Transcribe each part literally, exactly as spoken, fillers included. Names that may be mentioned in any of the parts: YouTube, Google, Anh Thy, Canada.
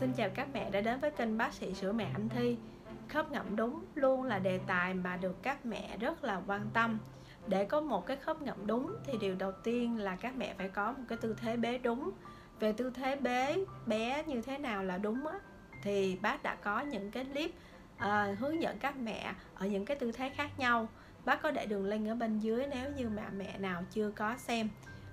Xin chào các mẹ đã đến với kênh bác sĩ sữa mẹ Anh Thy. Khớp ngậm đúng luôn là đề tài mà được các mẹ rất là quan tâm. Để có một cái khớp ngậm đúng thì điều đầu tiên là các mẹ phải có một cái tư thế bế đúng. Về tư thế bế bé như thế nào là đúng á, thì bác đã có những cái clip à, hướng dẫn các mẹ ở những cái tư thế khác nhau. Bác có để đường link ở bên dưới nếu như mà mẹ nào chưa có xem.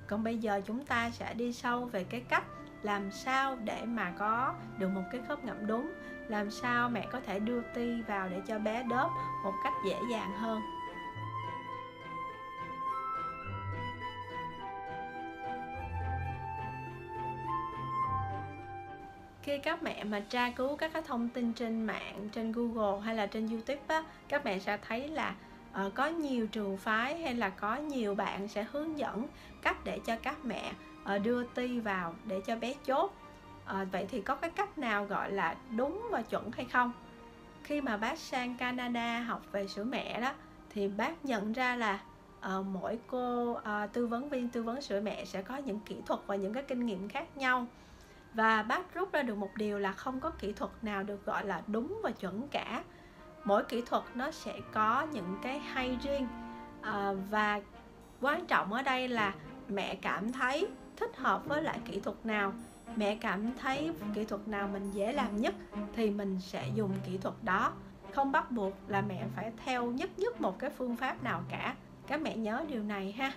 Còn bây giờ chúng ta sẽ đi sâu về cái cách làm sao để mà có được một cái khớp ngậm đúng, làm sao mẹ có thể đưa ti vào để cho bé đớp một cách dễ dàng hơn. Khi các mẹ mà tra cứu các cái thông tin trên mạng, trên Google hay là trên YouTube á, các mẹ sẽ thấy là uh, có nhiều trường phái hay là có nhiều bạn sẽ hướng dẫn cách để cho các mẹ uh, đưa ti vào để cho bé chốt. Uh, vậy thì có cái cách nào gọi là đúng và chuẩn hay không? Khi mà bác sang Canada học về sữa mẹ đó, thì bác nhận ra là uh, mỗi cô uh, tư vấn viên tư vấn sữa mẹ sẽ có những kỹ thuật và những cái kinh nghiệm khác nhau. Và bác rút ra được một điều là không có kỹ thuật nào được gọi là đúng và chuẩn cả. Mỗi kỹ thuật nó sẽ có những cái hay riêng. à, Và quan trọng ở đây là mẹ cảm thấy thích hợp với lại kỹ thuật nào. Mẹ cảm thấy kỹ thuật nào mình dễ làm nhất thì mình sẽ dùng kỹ thuật đó. Không bắt buộc là mẹ phải theo nhất nhất một cái phương pháp nào cả. Các mẹ nhớ điều này ha.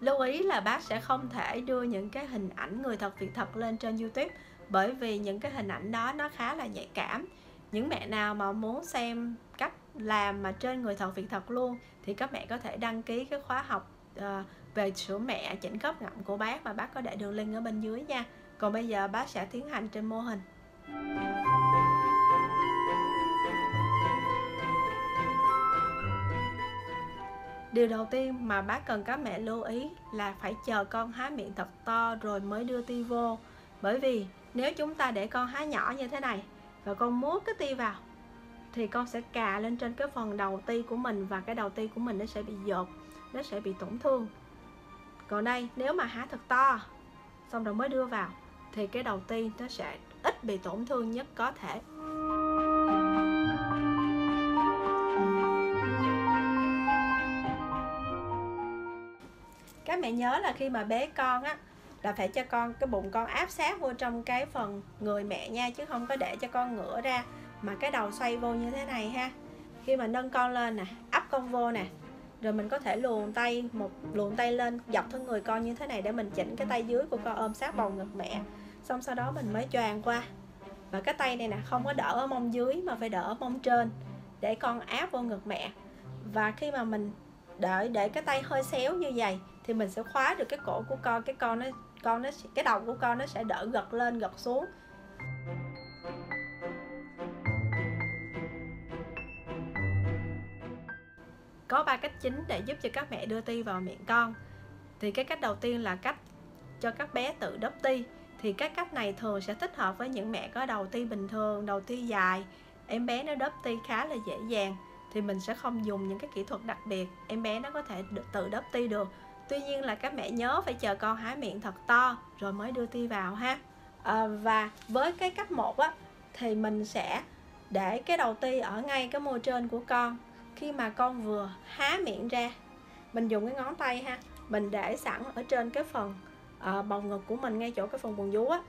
Lưu ý là bác sẽ không thể đưa những cái hình ảnh người thật việc thật lên trên YouTube, bởi vì những cái hình ảnh đó nó khá là nhạy cảm. Những mẹ nào mà muốn xem cách làm mà trên người thật việc thật luôn thì các mẹ có thể đăng ký cái khóa học về sữa mẹ chỉnh khớp ngậm của bác, mà bác có để đường link ở bên dưới nha. Còn bây giờ bác sẽ tiến hành trên mô hình. Điều đầu tiên mà bác cần các mẹ lưu ý là phải chờ con há miệng thật to rồi mới đưa ti vô. Bởi vì nếu chúng ta để con há nhỏ như thế này và con muốn cái ti vào thì con sẽ cà lên trên cái phần đầu ti của mình, và cái đầu ti của mình nó sẽ bị dột, nó sẽ bị tổn thương. Còn đây, nếu mà há thật to xong rồi mới đưa vào thì cái đầu ti nó sẽ ít bị tổn thương nhất có thể. Các mẹ nhớ là khi mà bế con á, là phải cho con, cái bụng con áp sát vô trong cái phần người mẹ nha, chứ không có để cho con ngửa ra mà cái đầu xoay vô như thế này ha. Khi mà nâng con lên nè, ấp con vô nè, rồi mình có thể luồn tay một luồn tay lên dọc thân người con như thế này để mình chỉnh cái tay dưới của con ôm sát bầu ngực mẹ, xong sau đó mình mới choàng qua. Và cái tay này nè, không có đỡ ở mông dưới mà phải đỡ ở mông trên để con áp vô ngực mẹ. Và khi mà mình Để, để cái tay hơi xéo như vậy thì mình sẽ khóa được cái cổ của con, cái con nó con nó cái đầu của con nó sẽ đỡ gật lên gật xuống. Có ba cách chính để giúp cho các mẹ đưa ti vào miệng con. Thì cái cách đầu tiên là cách cho các bé tự đớp ti. Thì cái cách này thường sẽ thích hợp với những mẹ có đầu ti bình thường, đầu ti dài, em bé nó đớp ti khá là dễ dàng. Thì mình sẽ không dùng những cái kỹ thuật đặc biệt, em bé nó có thể được tự đớp ti được. Tuy nhiên là các mẹ nhớ phải chờ con há miệng thật to rồi mới đưa ti vào ha. à, Và với cái cách một á, thì mình sẽ để cái đầu ti ở ngay cái môi trên của con. Khi mà con vừa há miệng ra, mình dùng cái ngón tay ha, mình để sẵn ở trên cái phần à, bầu ngực của mình, ngay chỗ cái phần buồng vú á.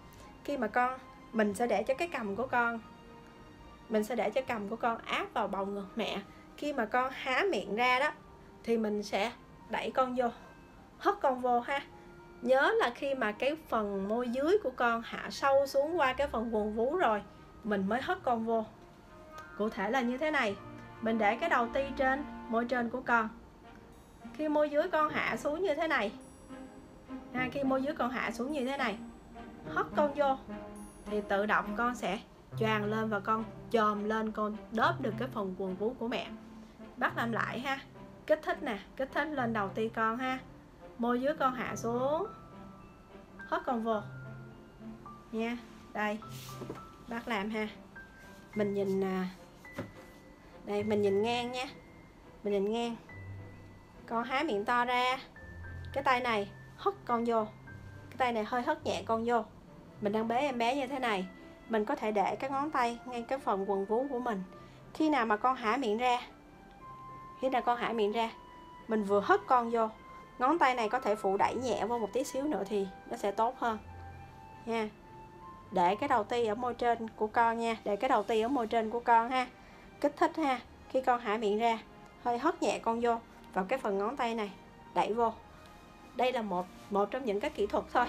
Khi mà con, mình sẽ để cho cái cằm của con Mình sẽ để cho cằm của con áp vào bầu ngực mẹ. Khi mà con há miệng ra đó thì mình sẽ đẩy con vô, hất con vô ha. Nhớ là khi mà cái phần môi dưới của con hạ sâu xuống qua cái phần buồng vú rồi mình mới hất con vô. Cụ thể là như thế này, mình để cái đầu ti trên môi trên của con. Khi môi dưới con hạ xuống như thế này ha, Khi môi dưới con hạ xuống như thế này, hất con vô thì tự động con sẽ choàng lên và con chồm lên, con đớp được cái phần quần vú của mẹ. Bác làm lại ha, kích thích nè, kích thích lên đầu ti con ha, môi dưới con hạ xuống, hất con vô nha. Đây, bác làm ha, mình nhìn đây, mình nhìn ngang nha, mình nhìn ngang, con há miệng to ra, cái tay này hất con vô. Cái tay này hơi hất nhẹ con vô. Mình đang bế em bé như thế này, mình có thể để cái ngón tay ngay cái phần quần vú của mình. Khi nào mà con hả miệng ra, khi nào con hả miệng ra, mình vừa hất con vô, ngón tay này có thể phụ đẩy nhẹ vô một tí xíu nữa thì nó sẽ tốt hơn nha. Để cái đầu ti ở môi trên của con nha, để cái đầu ti ở môi trên của con ha, kích thích ha. Khi con hả miệng ra, hơi hất nhẹ con vô, vào cái phần ngón tay này, đẩy vô. Đây là một một trong những cái kỹ thuật thôi.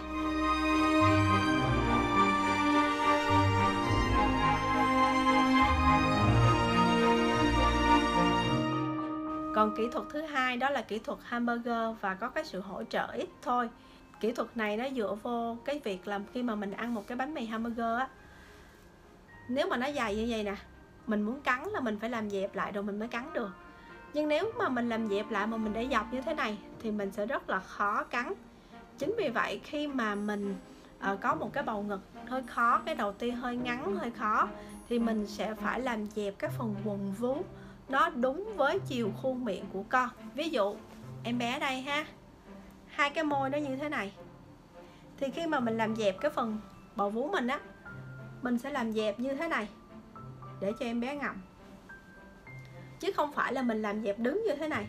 Còn kỹ thuật thứ hai đó là kỹ thuật hamburger và có cái sự hỗ trợ ít thôi. Kỹ thuật này nó dựa vô cái việc là khi mà mình ăn một cái bánh mì hamburger á, nếu mà nó dài như vậy nè, mình muốn cắn là mình phải làm dẹp lại rồi mình mới cắn được. Nhưng nếu mà mình làm dẹp lại mà mình để dọc như thế này thì mình sẽ rất là khó cắn. Chính vì vậy khi mà mình uh, có một cái bầu ngực hơi khó, cái đầu ti hơi ngắn hơi khó, thì mình sẽ phải làm dẹp cái phần quần vú nó đúng với chiều khu miệng của con. Ví dụ em bé đây ha, hai cái môi nó như thế này, thì khi mà mình làm dẹp cái phần bầu vú mình á, mình sẽ làm dẹp như thế này để cho em bé ngậm, chứ không phải là mình làm dẹp đứng như thế này.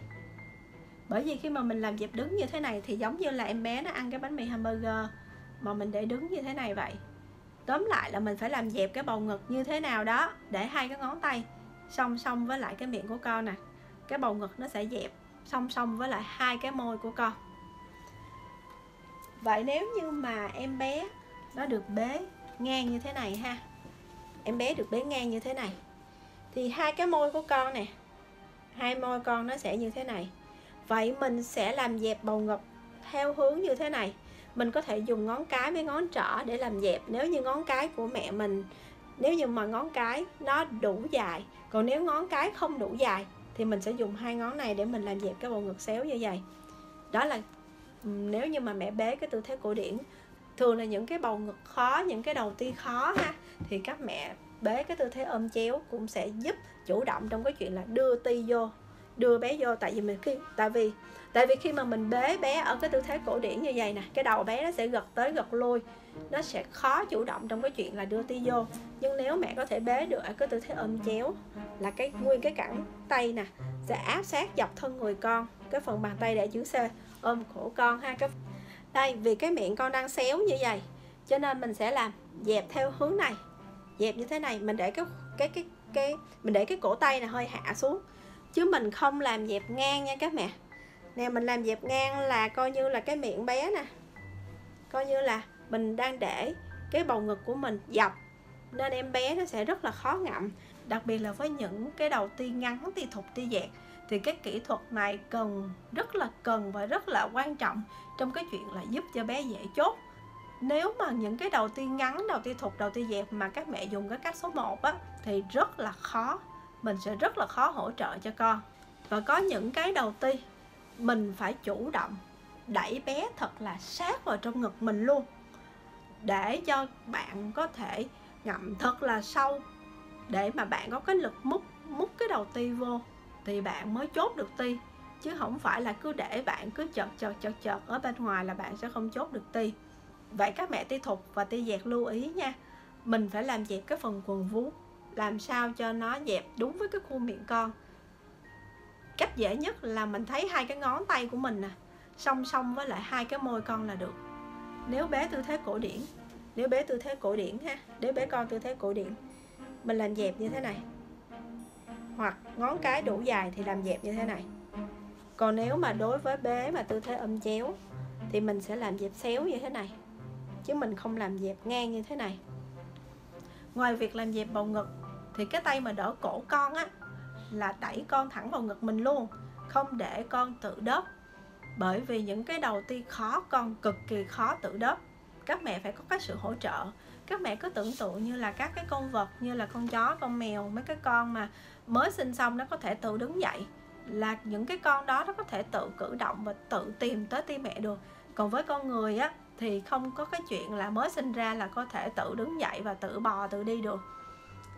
Bởi vì khi mà mình làm dẹp đứng như thế này thì giống như là em bé nó ăn cái bánh mì hamburger mà mình để đứng như thế này vậy. Tóm lại là mình phải làm dẹp cái bầu ngực như thế nào đó, để hai cái ngón tay song song với lại cái miệng của con nè. Cái bầu ngực nó sẽ dẹp song song với lại hai cái môi của con. Vậy nếu như mà em bé nó được bế ngang như thế này ha, em bé được bế ngang như thế này, thì hai cái môi của con nè, hai môi con nó sẽ như thế này. Vậy mình sẽ làm dẹp bầu ngực theo hướng như thế này. Mình có thể dùng ngón cái với ngón trỏ để làm dẹp, nếu như ngón cái của mẹ mình, nếu như mà ngón cái nó đủ dài. Còn nếu ngón cái không đủ dài thì mình sẽ dùng hai ngón này để mình làm dẹp cái bầu ngực xéo như vậy. Đó là nếu như mà mẹ bế cái tư thế cổ điển. Thường là những cái bầu ngực khó, những cái đầu ti khó ha, thì các mẹ bế cái tư thế ôm chéo cũng sẽ giúp chủ động trong cái chuyện là đưa ti vô, đưa bé vô. Tại vì mình khi tại vì tại vì khi mà mình bế bé ở cái tư thế cổ điển như vậy nè, cái đầu bé nó sẽ gật tới gật lui, nó sẽ khó chủ động trong cái chuyện là đưa ti vô. Nhưng nếu mẹ có thể bế được ở cái tư thế ôm chéo là cái nguyên cái cẳng tay nè sẽ áp sát dọc thân người con, cái phần bàn tay để chữ C ôm cổ con ha. Cái đây vì cái miệng con đang xéo như vậy cho nên mình sẽ làm dẹp theo hướng này, dẹp như thế này. Mình để cái cái cái cái mình để cái cổ tay này hơi hạ xuống, chứ mình không làm dẹp ngang nha các mẹ. Nè, mình làm dẹp ngang là coi như là cái miệng bé nè, coi như là mình đang để cái bầu ngực của mình dọc, nên em bé nó sẽ rất là khó ngậm. Đặc biệt là với những cái đầu ti ngắn, ti thụt, ti dẹt, thì cái kỹ thuật này cần, rất là cần và rất là quan trọng trong cái chuyện là giúp cho bé dễ chốt. Nếu mà những cái đầu ti ngắn, đầu ti thụt, đầu ti dẹp mà các mẹ dùng cái cách số một á, thì rất là khó, mình sẽ rất là khó hỗ trợ cho con. Và có những cái đầu ti mình phải chủ động đẩy bé thật là sát vào trong ngực mình luôn, để cho bạn có thể ngậm thật là sâu, để mà bạn có cái lực mút, mút cái đầu ti vô thì bạn mới chốt được ti. Chứ không phải là cứ để bạn cứ chợt chợt chợt chợt ở bên ngoài là bạn sẽ không chốt được ti. Vậy các mẹ ti thụt và ti dẹt lưu ý nha, mình phải làm dẹp cái phần quần vú, làm sao cho nó dẹp đúng với cái khu miệng con. Cách dễ nhất là mình thấy hai cái ngón tay của mình nè, song song với lại hai cái môi con là được. Nếu bé tư thế cổ điển, nếu bé tư thế cổ điển ha, nếu bé con tư thế cổ điển, mình làm dẹp như thế này. Hoặc ngón cái đủ dài thì làm dẹp như thế này. Còn nếu mà đối với bé mà tư thế ôm chéo thì mình sẽ làm dẹp xéo như thế này, chứ mình không làm dẹp ngang như thế này. Ngoài việc làm dẹp bầu ngực thì cái tay mà đỡ cổ con á, là đẩy con thẳng vào ngực mình luôn, không để con tự đớp. Bởi vì những cái đầu ti khó, con cực kỳ khó tự đớp. Các mẹ phải có cái sự hỗ trợ. Các mẹ cứ tưởng tượng như là các cái con vật, như là con chó, con mèo, mấy cái con mà mới sinh xong nó có thể tự đứng dậy, là những cái con đó nó có thể tự cử động và tự tìm tới ti mẹ được. Còn với con người á, thì không có cái chuyện là mới sinh ra là có thể tự đứng dậy và tự bò, tự đi được.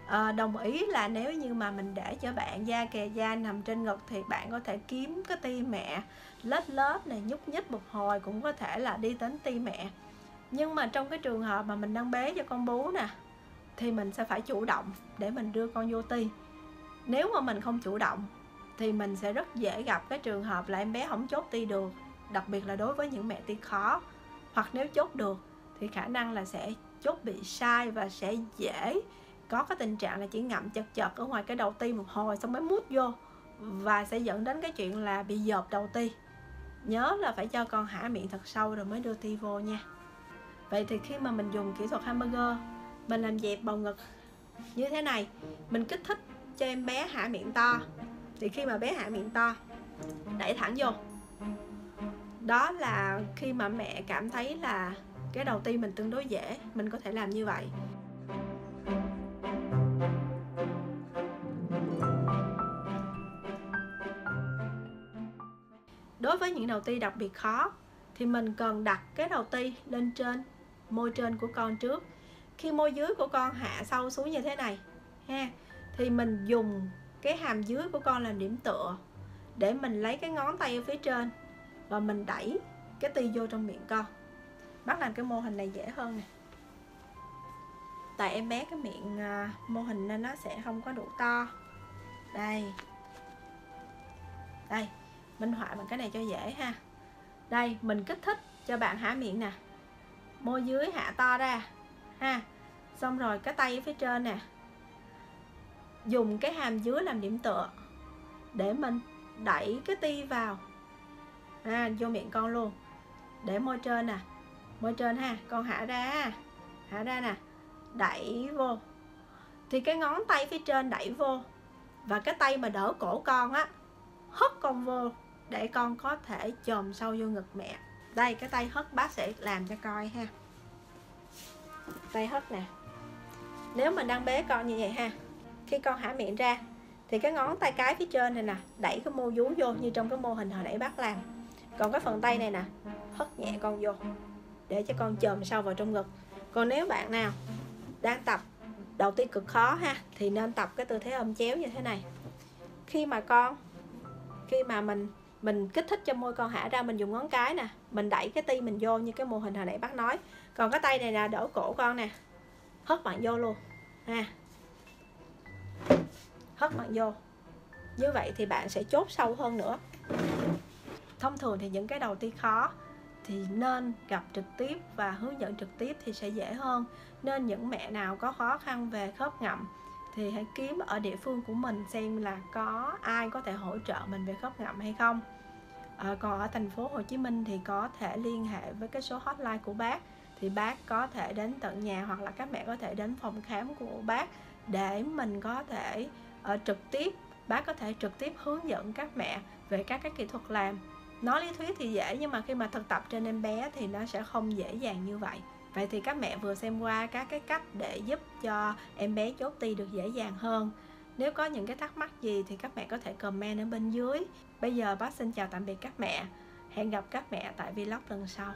à, đồng ý là nếu như mà mình để cho bạn da kề da nằm trên ngực thì bạn có thể kiếm cái ti mẹ lết lết này, nhúc nhích một hồi cũng có thể là đi đến ti mẹ. Nhưng mà trong cái trường hợp mà mình đang bế cho con bú nè thì mình sẽ phải chủ động để mình đưa con vô ti. Nếu mà mình không chủ động thì mình sẽ rất dễ gặp cái trường hợp là em bé không chốt ti được, đặc biệt là đối với những mẹ ti khó. Hoặc nếu chốt được thì khả năng là sẽ chốt bị sai và sẽ dễ có cái tình trạng là chỉ ngậm chật chật ở ngoài cái đầu ti một hồi xong mới mút vô, và sẽ dẫn đến cái chuyện là bị dợp đầu ti. Nhớ là phải cho con hả miệng thật sâu rồi mới đưa ti vô nha. Vậy thì khi mà mình dùng kỹ thuật hamburger, mình làm dẹp bầu ngực như thế này, mình kích thích cho em bé hạ miệng to. Thì khi mà bé hạ miệng to, đẩy thẳng vô, đó là khi mà mẹ cảm thấy là cái đầu ti mình tương đối dễ, mình có thể làm như vậy. Đối với những đầu ti đặc biệt khó thì mình cần đặt cái đầu ti lên trên môi trên của con trước. Khi môi dưới của con hạ sâu xuống như thế này ha, thì mình dùng cái hàm dưới của con làm điểm tựa để mình lấy cái ngón tay ở phía trên và mình đẩy cái ti vô trong miệng con. Bắt làm cái mô hình này dễ hơn nè. Tại em bé cái miệng mô hình nên nó sẽ không có đủ to. Đây, đây, minh họa bằng cái này cho dễ ha. Đây, mình kích thích cho bạn há miệng nè, môi dưới hạ to ra ha, xong rồi cái tay phía trên nè, dùng cái hàm dưới làm điểm tựa để mình đẩy cái ti vào à, vô miệng con luôn. Để môi trên nè, môi trên ha, con hạ ra, hạ ra nè, đẩy vô. Thì cái ngón tay phía trên đẩy vô, và cái tay mà đỡ cổ con á, hất con vô để con có thể chồm sâu vô ngực mẹ. Đây, cái tay hất bác sẽ làm cho coi ha. Tay hất nè. Nếu mình đang bế con như vậy ha, khi con hả miệng ra thì cái ngón tay cái phía trên này nè, đẩy cái mô vú vô như trong cái mô hình hồi nãy bác làm. Còn cái phần tay này nè, hất nhẹ con vô để cho con chồm sâu vào trong ngực. Còn nếu bạn nào đang tập đầu ti cực khó ha, thì nên tập cái tư thế ôm chéo như thế này. Khi mà con, khi mà mình mình kích thích cho môi con hả ra, mình dùng ngón cái nè, mình đẩy cái ti mình vô như cái mô hình hồi nãy bác nói. Còn cái tay này là đỡ cổ con nè, hất bạn vô luôn ha, hất bạn vô. Như vậy thì bạn sẽ chốt sâu hơn nữa. Thông thường thì những cái đầu ti khó thì nên gặp trực tiếp và hướng dẫn trực tiếp thì sẽ dễ hơn. Nên những mẹ nào có khó khăn về khớp ngậm thì hãy kiếm ở địa phương của mình xem là có ai có thể hỗ trợ mình về khớp ngậm hay không. À, còn ở thành phố Hồ Chí Minh thì có thể liên hệ với cái số hotline của bác, thì bác có thể đến tận nhà, hoặc là các mẹ có thể đến phòng khám của bác để mình có thể uh, trực tiếp, bác có thể trực tiếp hướng dẫn các mẹ về các cái kỹ thuật làm. Nói lý thuyết thì dễ, nhưng mà khi mà thực tập trên em bé thì nó sẽ không dễ dàng như vậy. Vậy thì các mẹ vừa xem qua các cái cách để giúp cho em bé chốt ti được dễ dàng hơn. Nếu có những cái thắc mắc gì thì các mẹ có thể comment ở bên dưới. Bây giờ bác xin chào tạm biệt các mẹ. Hẹn gặp các mẹ tại vlog lần sau.